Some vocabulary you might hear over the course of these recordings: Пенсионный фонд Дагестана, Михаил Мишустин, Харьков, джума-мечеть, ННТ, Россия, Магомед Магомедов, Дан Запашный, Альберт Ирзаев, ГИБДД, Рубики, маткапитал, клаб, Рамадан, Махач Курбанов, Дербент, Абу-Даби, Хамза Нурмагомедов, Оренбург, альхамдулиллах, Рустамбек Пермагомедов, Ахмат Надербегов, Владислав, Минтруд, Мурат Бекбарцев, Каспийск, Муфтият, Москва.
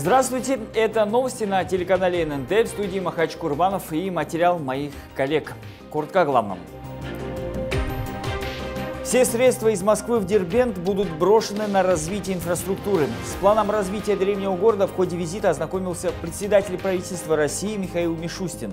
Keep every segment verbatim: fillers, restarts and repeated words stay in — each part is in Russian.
Здравствуйте, это новости на телеканале эн эн тэ, в студии Махач Курбанов и материал моих коллег. Коротко о главном. Все средства из Москвы в Дербент будут брошены на развитие инфраструктуры. С планом развития древнего города в ходе визита ознакомился председатель правительства России Михаил Мишустин.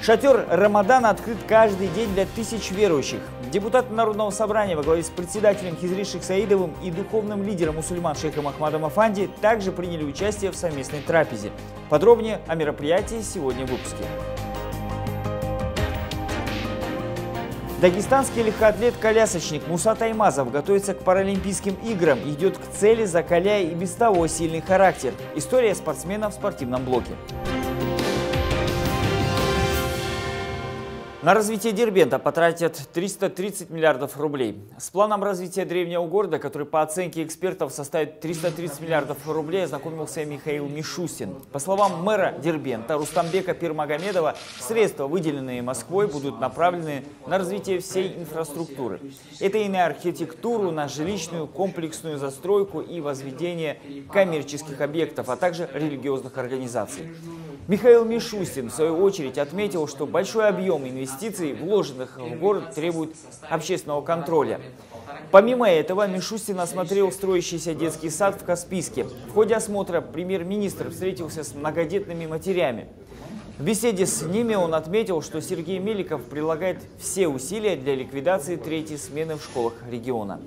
Шатер Рамадана открыт каждый день для тысяч верующих. Депутаты Народного собрания во главе с председателем Хизри Шихсаидовым и духовным лидером мусульман Шейхом Ахмадом Афанди также приняли участие в совместной трапезе. Подробнее о мероприятии сегодня в выпуске. Дагестанский легкоатлет-колясочник Муса Таймазов готовится к Паралимпийским играм и идет к цели, закаляя и без того сильный характер. История спортсмена в спортивном блоке. На развитие Дербента потратят триста тридцать миллиардов рублей. С планом развития древнего города, который по оценке экспертов составит триста тридцать миллиардов рублей, ознакомился Михаил Мишустин. По словам мэра Дербента Рустамбека Пермагомедова, средства, выделенные Москвой, будут направлены на развитие всей инфраструктуры. Это и на архитектуру, на жилищную, комплексную застройку и возведение коммерческих объектов, а также религиозных организаций. Михаил Мишустин, в свою очередь, отметил, что большой объем инвестиций Инвестиций, вложенных в город, требуют общественного контроля. Помимо этого, Мишустин осмотрел строящийся детский сад в Каспийске. В ходе осмотра премьер-министр встретился с многодетными матерями. В беседе с ними он отметил, что Сергей Меликов прилагает все усилия для ликвидации третьей смены в школах региона.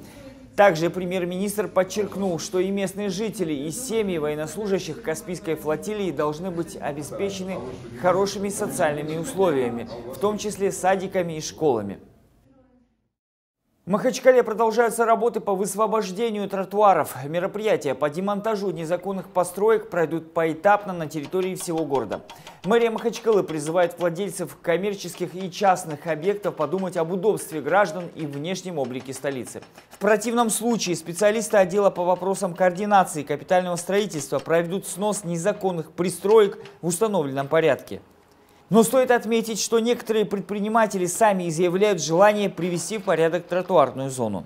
Также премьер-министр подчеркнул, что и местные жители, и семьи военнослужащих Каспийской флотилии должны быть обеспечены хорошими социальными условиями, в том числе садиками и школами. В Махачкале продолжаются работы по высвобождению тротуаров. Мероприятия по демонтажу незаконных построек пройдут поэтапно на территории всего города. Мэрия Махачкалы призывает владельцев коммерческих и частных объектов подумать об удобстве граждан и внешнем облике столицы. В противном случае специалисты отдела по вопросам координации капитального строительства проведут снос незаконных пристроек в установленном порядке. Но стоит отметить, что некоторые предприниматели сами изъявляют желание привести в порядок тротуарную зону.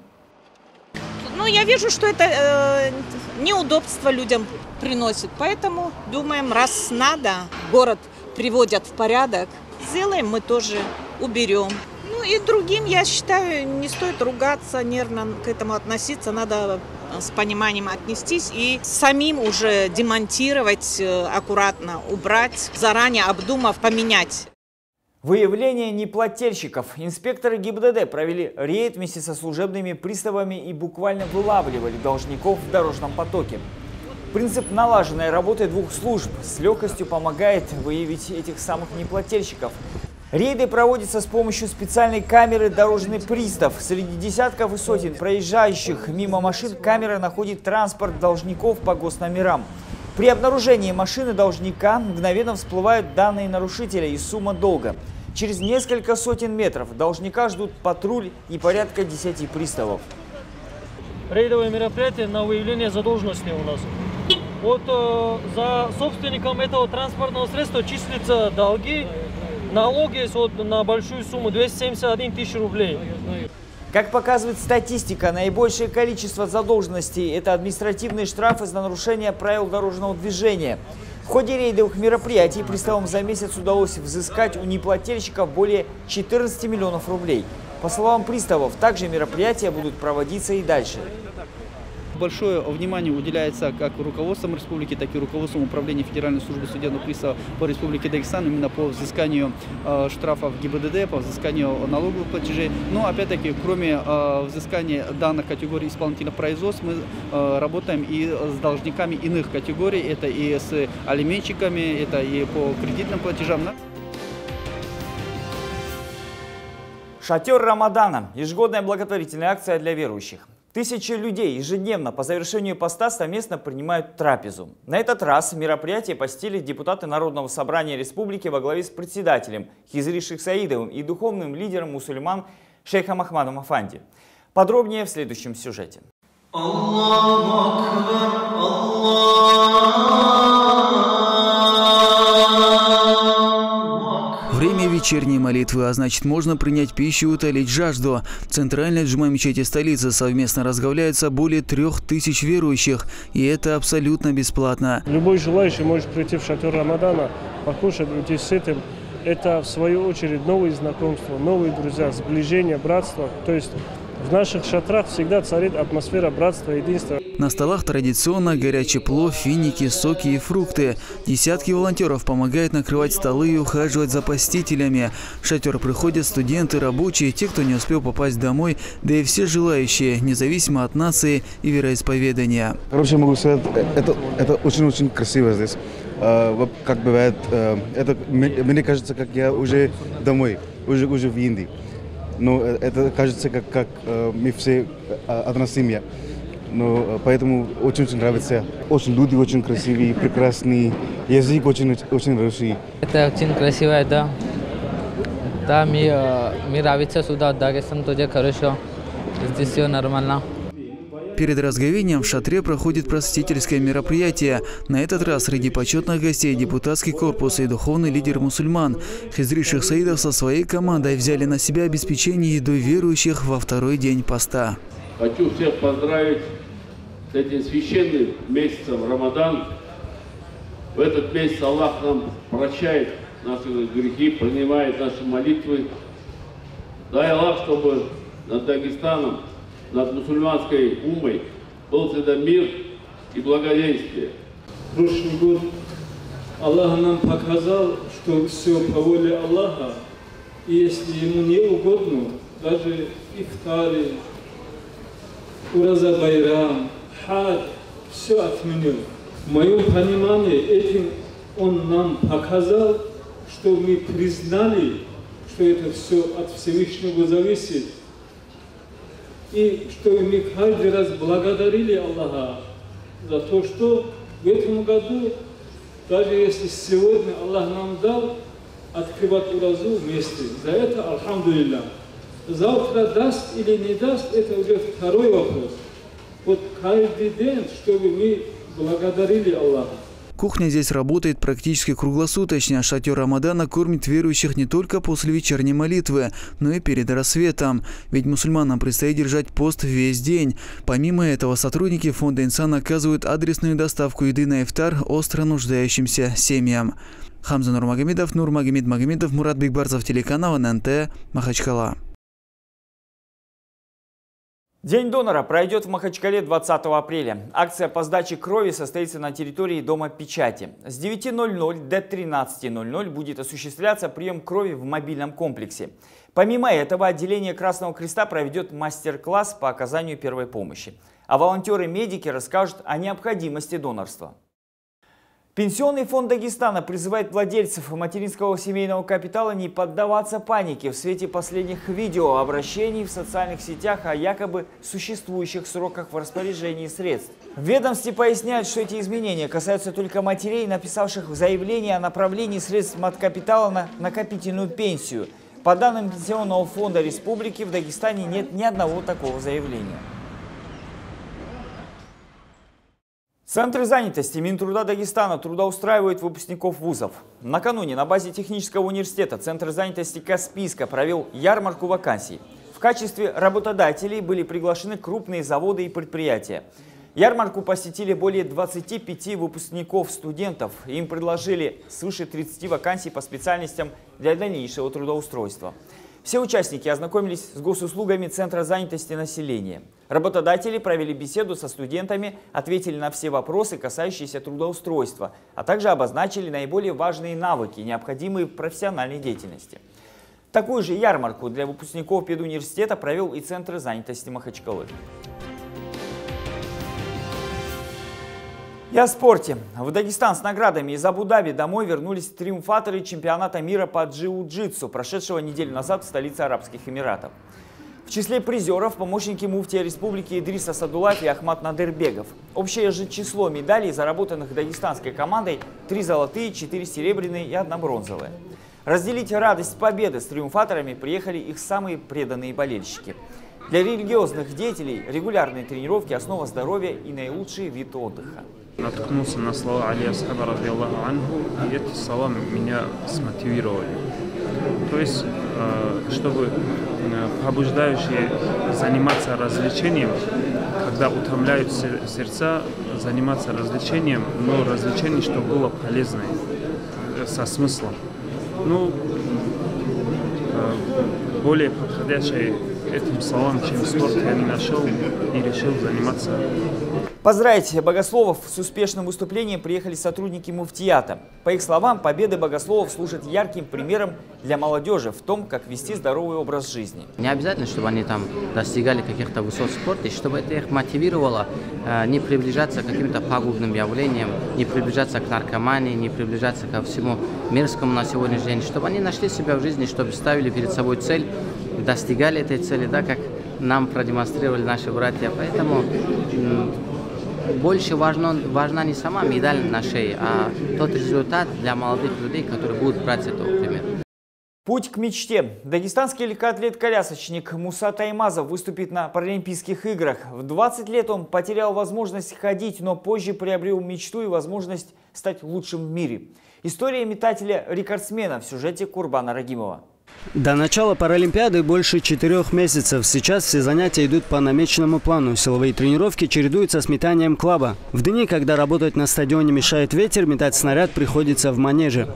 Ну, я вижу, что это э, неудобство людям приносит, поэтому думаем, раз надо, город приводят в порядок, сделаем, мы тоже уберем. Ну и другим, я считаю, не стоит ругаться, нервно к этому относиться, надо с пониманием отнестись и самим уже демонтировать, аккуратно убрать, заранее обдумав, поменять. Выявление неплательщиков. Инспекторы гэ и бэ дэ дэ провели рейд вместе со служебными приставами и буквально вылавливали должников в дорожном потоке. Принцип налаженной работы двух служб с легкостью помогает выявить этих самых неплательщиков. Рейды проводятся с помощью специальной камеры «Дорожный пристав». Среди десятков и сотен проезжающих мимо машин камера находит транспорт должников по госномерам. При обнаружении машины должника мгновенно всплывают данные нарушителя и сумма долга. Через несколько сотен метров должника ждут патруль и порядка десяти приставов. Рейдовое мероприятие на выявление задолженности у нас. Вот э, за собственником этого транспортного средства числятся долги. Налог есть вот на большую сумму – двести семьдесят одна тысяча рублей. Как показывает статистика, наибольшее количество задолженностей – это административные штрафы за нарушение правил дорожного движения. В ходе рейдовых мероприятий приставам за месяц удалось взыскать у неплательщиков более четырнадцати миллионов рублей. По словам приставов, также мероприятия будут проводиться и дальше. Большое внимание уделяется как руководством республики, так и руководством управления Федеральной службы судебного пристава по республике Дагестан именно по взысканию э, штрафов гэ и бэ дэ дэ, по взысканию налоговых платежей. Но опять-таки, кроме э, взыскания данных категорий исполнительных производств, мы э, работаем и с должниками иных категорий, это и с алименщиками, это и по кредитным платежам. Шатер Рамадана – ежегодная благотворительная акция для верующих. Тысячи людей ежедневно по завершению поста совместно принимают трапезу. На этот раз мероприятие посетили депутаты Народного собрания республики во главе с председателем Хизри Шихсаидовым и духовным лидером мусульман Шейхом Ахмадом Афанди. Подробнее в следующем сюжете. Аллаху Акбар, Аллаху Акбар. Время вечерней молитвы, а значит, можно принять пищу и утолить жажду. В центральной джума-мечети столицы совместно разговляются более трех тысяч верующих. И это абсолютно бесплатно. Любой желающий может прийти в шатер Рамадана, покушать, уйти с этим. Это, в свою очередь, новые знакомства, новые друзья, сближение, братство. То есть в наших шатрах всегда царит атмосфера братства и единства. На столах традиционно горячее плов, финики, соки и фрукты. Десятки волонтеров помогают накрывать столы и ухаживать за посетителями. В шатер приходят студенты, рабочие, те, кто не успел попасть домой, да и все желающие, независимо от нации и вероисповедания. Короче, могу сказать, это очень-очень красиво здесь. Как бывает, это, мне кажется, как я уже домой, уже, уже в Индии. Но это кажется, как, как мы все одна семья. Но поэтому очень-очень нравится. Очень люди очень красивые, прекрасные. Язык очень-очень хороший. Это очень красиво, да. Да, мне, мне нравится сюда, Дагестан тоже хорошо. Здесь все нормально. Перед разговением в шатре проходит просветительское мероприятие. На этот раз среди почетных гостей депутатский корпус и духовный лидер мусульман. Хизри Шихсаидов со своей командой взяли на себя обеспечение едой верующих во второй день поста. Хочу всех поздравить с этим священным месяцем Рамадан. В этот месяц Аллах нам прощает наши грехи, принимает наши молитвы. Дай Аллах, чтобы над Дагестаном, над мусульманской умой был всегда мир и благоденствие. Прошлый год Аллах нам показал, что все по воле Аллаха, и если ему не угодно, даже ифтари, ураза байрам, хадж, все отменил. В моем понимании этим он нам показал, что мы признали, что это все от Всевышнего зависит. И что мы каждый раз благодарили Аллаха за то, что в этом году, даже если сегодня Аллах нам дал открывать уразу вместе, за это альхамдулиллах. Завтра даст или не даст, это уже второй вопрос. Вот каждый день, чтобы мы благодарили Аллаха. Кухня здесь работает практически круглосуточно. Шатер Рамадана кормит верующих не только после вечерней молитвы, но и перед рассветом. Ведь мусульманам предстоит держать пост весь день. Помимо этого, сотрудники фонда «Инсан» оказывают адресную доставку еды на ифтар остро нуждающимся семьям. Хамза Нурмагомедов, Нурмагомед Магомедов, Мурат Бекбарцев, телеканал Эн Эн Тэ, Махачкала. День донора пройдет в Махачкале двадцатого апреля. Акция по сдаче крови состоится на территории Дома печати. С девяти ноль-ноль до тринадцати ноль-ноль будет осуществляться прием крови в мобильном комплексе. Помимо этого, отделение Красного Креста проведет мастер-класс по оказанию первой помощи. А волонтеры-медики расскажут о необходимости донорства. Пенсионный фонд Дагестана призывает владельцев материнского семейного капитала не поддаваться панике в свете последних видео обращений в социальных сетях о якобы существующих сроках в распоряжении средств. В ведомстве поясняют, что эти изменения касаются только матерей, написавших заявление о направлении средств маткапитала на накопительную пенсию. По данным Пенсионного фонда республики, в Дагестане нет ни одного такого заявления. Центры занятости Минтруда Дагестана трудоустраивают выпускников вузов. Накануне на базе технического университета Центр занятости Каспийска провел ярмарку вакансий. В качестве работодателей были приглашены крупные заводы и предприятия. Ярмарку посетили более двадцати пяти выпускников-студентов. Им предложили свыше тридцати вакансий по специальностям для дальнейшего трудоустройства. Все участники ознакомились с госуслугами Центра занятости населения. Работодатели провели беседу со студентами, ответили на все вопросы, касающиеся трудоустройства, а также обозначили наиболее важные навыки, необходимые в профессиональной деятельности. Такую же ярмарку для выпускников педуниверситета провел и Центр занятости Махачкалы. И о спорте. В Дагестан с наградами из Абу-Даби домой вернулись триумфаторы чемпионата мира по джиу-джитсу, прошедшего неделю назад в столице Арабских Эмиратов. В числе призеров помощники муфтия республики Идриса Садулата и Ахмат Надербегов. Общее же число медалей, заработанных дагестанской командой, три золотые, четыре серебряные и одна бронзовая. Разделить радость победы с триумфаторами приехали их самые преданные болельщики. Для религиозных деятелей регулярные тренировки – основа здоровья и наилучший вид отдыха. Наткнулся на слова Али Асхаба, и эти слова меня смотивировали. То есть, чтобы побуждающие заниматься развлечением, когда утомляют сердца, заниматься развлечением, но развлечение, чтобы было полезное, со смыслом. Ну, более подходящее этим словам, чем спорт, я не нашел и решил заниматься. Поздравить богословов с успешным выступлением приехали сотрудники Муфтията. По их словам, победы богословов служат ярким примером для молодежи в том, как вести здоровый образ жизни. Не обязательно, чтобы они там достигали каких-то высот спорта, и чтобы это их мотивировало не приближаться к каким-то пагубным явлениям, не приближаться к наркомании, не приближаться ко всему мерзкому на сегодняшний день, чтобы они нашли себя в жизни, чтобы ставили перед собой цель, достигали этой цели, да, как нам продемонстрировали наши братья. Поэтому больше важно, важна не сама медаль на шее, а тот результат для молодых людей, которые будут брать с этого пример. Путь к мечте. Дагестанский легкоатлет-колясочник Муса Таймазов выступит на Паралимпийских играх. В двадцать лет он потерял возможность ходить, но позже приобрел мечту и возможность стать лучшим в мире. История метателя-рекордсмена в сюжете Курбана Рагимова. До начала Паралимпиады больше четырех месяцев. Сейчас все занятия идут по намеченному плану. Силовые тренировки чередуются с метанием клаба. В дни, когда работать на стадионе мешает ветер, метать снаряд приходится в манеже.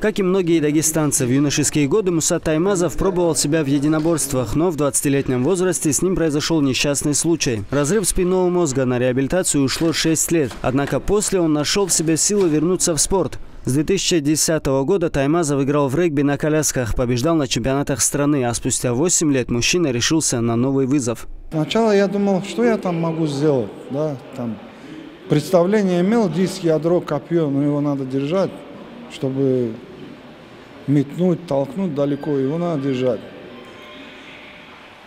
Как и многие дагестанцы, в юношеские годы Муса Таймазов пробовал себя в единоборствах, но в двадцатилетнем возрасте с ним произошел несчастный случай. Разрыв спинного мозга, на реабилитацию ушло шесть лет. Однако после он нашел в себе силы вернуться в спорт. С две тысячи десятого года Таймазов играл в регби на колясках, побеждал на чемпионатах страны, а спустя восемь лет мужчина решился на новый вызов. Сначала я думал, что я там могу сделать. Да? Там представление имел, диск, ядро, копье, но его надо держать, чтобы метнуть, толкнуть далеко, его надо держать.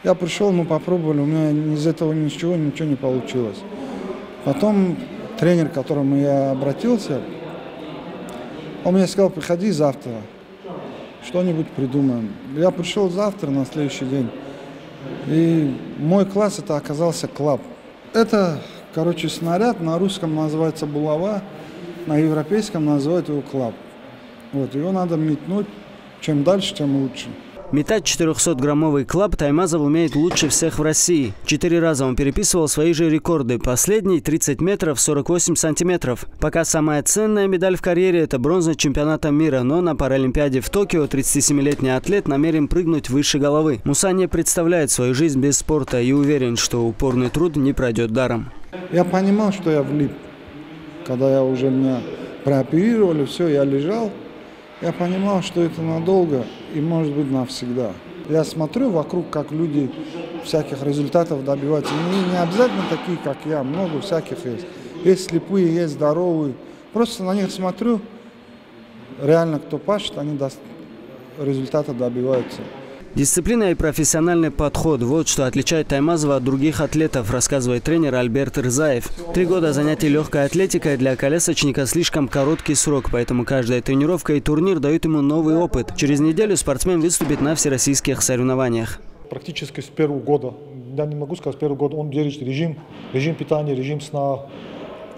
Я пришел, мы попробовали, у меня из этого ничего, ничего не получилось. Потом тренер, к которому я обратился, он мне сказал, приходи завтра, что-нибудь придумаем. Я пришел завтра, на следующий день, и мой класс это оказался клаб. Это, короче, снаряд, на русском называется булава, на европейском называют его клаб. Вот, его надо метнуть, чем дальше, тем лучше. Метать четырехсотграммовый клаб Таймазов умеет лучше всех в России. Четыре раза он переписывал свои же рекорды. Последний – тридцать метров сорок восемь сантиметров. Пока самая ценная медаль в карьере – это бронза чемпионата мира. Но на Паралимпиаде в Токио тридцатисемилетний атлет намерен прыгнуть выше головы. Муса не представляет свою жизнь без спорта и уверен, что упорный труд не пройдет даром. Я понимал, что я влип. Когда я уже меня прооперировали, все, я лежал. Я понимал, что это надолго и, может быть, навсегда. Я смотрю вокруг, как люди всяких результатов добиваются. Не, не обязательно такие, как я, много всяких есть. Есть слепые, есть здоровые. Просто на них смотрю, реально кто пашет, они до... результата добиваются. Дисциплина и профессиональный подход – вот что отличает Таймазова от других атлетов, рассказывает тренер Альберт Ирзаев. Три года занятий легкой атлетикой для колясочника слишком короткий срок, поэтому каждая тренировка и турнир дают ему новый опыт. Через неделю спортсмен выступит на всероссийских соревнованиях. Практически с первого года, я не могу сказать, с первого года он держит режим, режим питания, режим сна,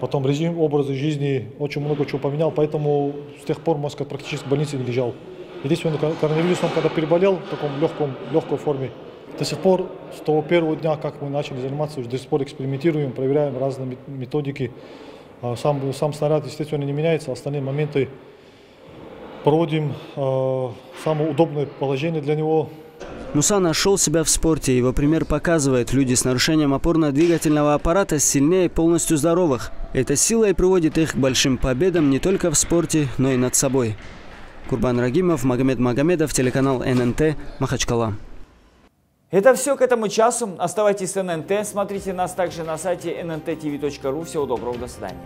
потом режим образа жизни, очень много чего поменял, поэтому с тех пор, можно сказать, практически в больнице не лежал. Единственное, коронавирусом, когда переболел, в таком легком, легкой форме, до сих пор, с того первого дня, как мы начали заниматься, до сих пор экспериментируем, проверяем разные методики. Сам, сам снаряд, естественно, не меняется, остальные моменты проводим, самое удобное положение для него. Муса нашел себя в спорте. Его пример показывает, люди с нарушением опорно-двигательного аппарата сильнее полностью здоровых. Эта сила и приводит их к большим победам не только в спорте, но и над собой. Курбан Рагимов, Магомед Магомедов, телеканал эн эн тэ, Махачкала. Это все к этому часу. Оставайтесь с эн эн тэ. Смотрите нас также на сайте эн эн тэ тэ вэ точка ру. Всего доброго, до свидания.